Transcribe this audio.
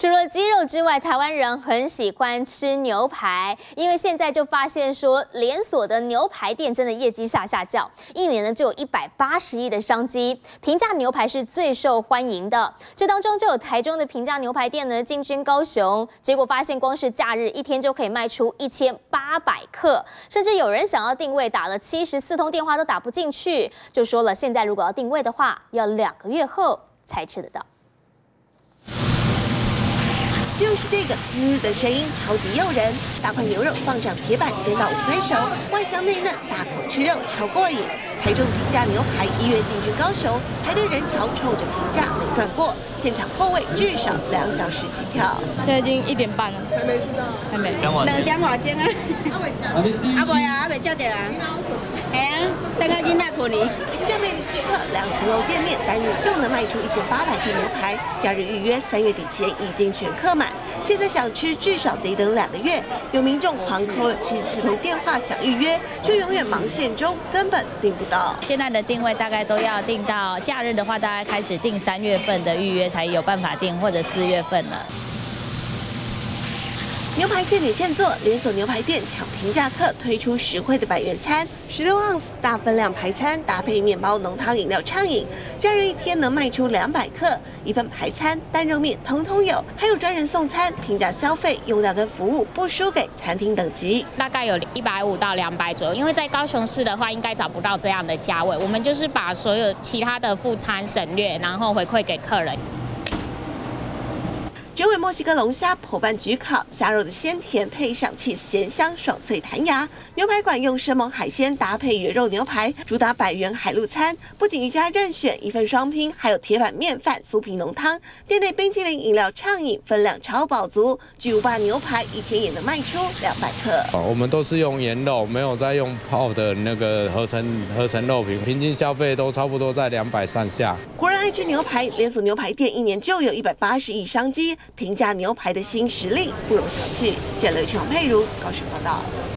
除了鸡肉之外，台湾人很喜欢吃牛排，因为现在就发现说，连锁的牛排店真的业绩下叫，一年呢就有180亿的商机。平价牛排是最受欢迎的，这当中就有台中的平价牛排店呢进军高雄，结果发现光是假日一天就可以卖出1800克，甚至有人想要定位打了74通电话都打不进去，就说了现在如果要定位的话，要2个月后才吃得到。 就是这个滋的声音，超级诱人。大块牛肉放上铁板煎到5分熟，外香内嫩，大口吃肉超过瘾。台中平价牛排1月进军高雄，排队人潮冲着平价没断过，现场候位至少2小时起跳。现在已经1点半了，还没吃到，还没。2点外钟啊！阿伟叫着啊！哎呀，等下囡仔困呢。 2层楼店面单日就能卖出1800片牛排，假日预约3月底前已经全客满，现在想吃至少得等2个月。有民众狂扣了74通电话想预约，却永远忙线中，根本订不到。现在的定位大概都要订到假日的话，大概开始订3月份的预约才有办法订，或者4月份了。 牛排现点现做，连锁牛排店抢平价客，推出实惠的百元餐，16盎司大分量排餐搭配面包、浓汤饮料畅饮，假日一天能卖出200克，一份排餐、蛋肉面通通有，还有专人送餐，平价消费用料跟服务不输给餐厅等级，大概有150到200左右。因为在高雄市的话，应该找不到这样的价位，我们就是把所有其他的副餐省略，然后回馈给客人。 卷尾墨西哥龙虾伙伴焗烤，虾肉的鲜甜配上起司咸香，爽脆弹牙。牛排馆用生猛海鲜搭配原肉牛排，主打100元海陆餐，不仅一家任选一份双拼，还有铁板面饭、酥皮浓汤。店内冰淇淋饮料畅饮，分量超饱足。巨无霸牛排一天也能卖出200克。我们都是用盐肉，没有在用泡的那个合成肉品，平均消费都差不多在200上下。国人爱吃牛排，连锁牛排店一年就有180亿商机。 平价牛排的新实力不容小觑。记者刘佩如高雄报道。